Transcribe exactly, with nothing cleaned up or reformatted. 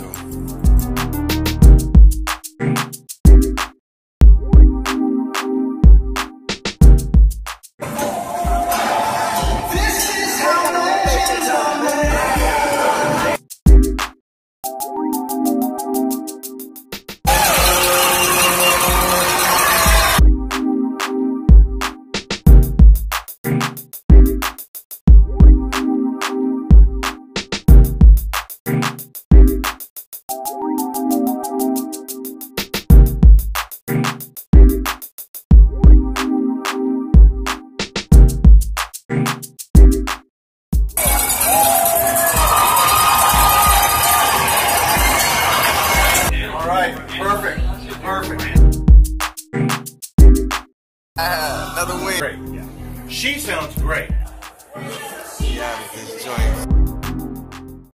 though.